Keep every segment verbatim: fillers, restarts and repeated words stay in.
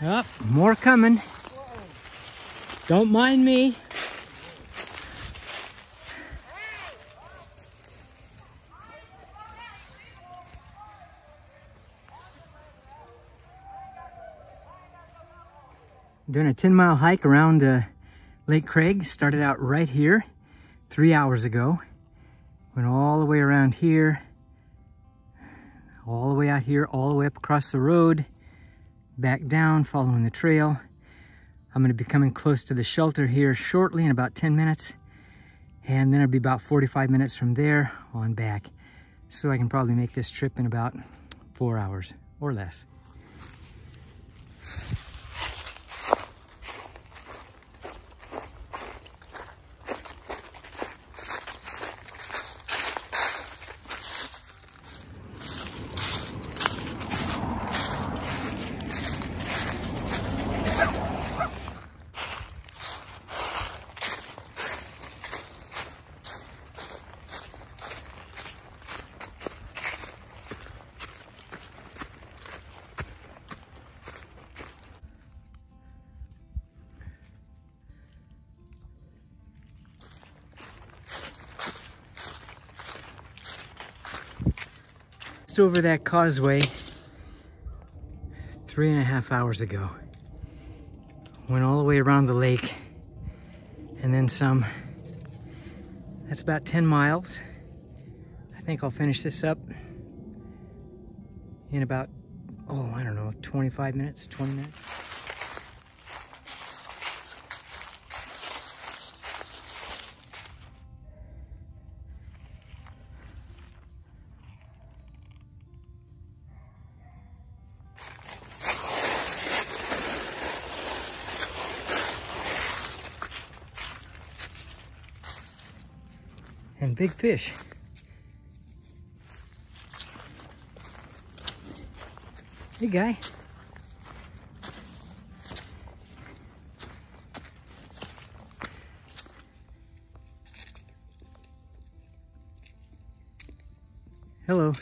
Yep, more coming. Don't mind me. Doing a ten mile hike around uh, Lake Craig. Started out right here three hours ago. Went all the way around here, all the way out here, all the way up across the road, back down, following the trail. I'm gonna be coming close to the shelter here shortly in about ten minutes. And then it'll be about forty-five minutes from there on back. So I can probably make this trip in about four hours or less. Over that causeway three and a half hours ago. Went all the way around the lake and then some. That's about ten miles. I think I'll finish this up in about, oh, I don't know, twenty-five minutes, twenty minutes. And big fish. Hey, guy. Hello.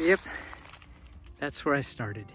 Yep, that's where I started.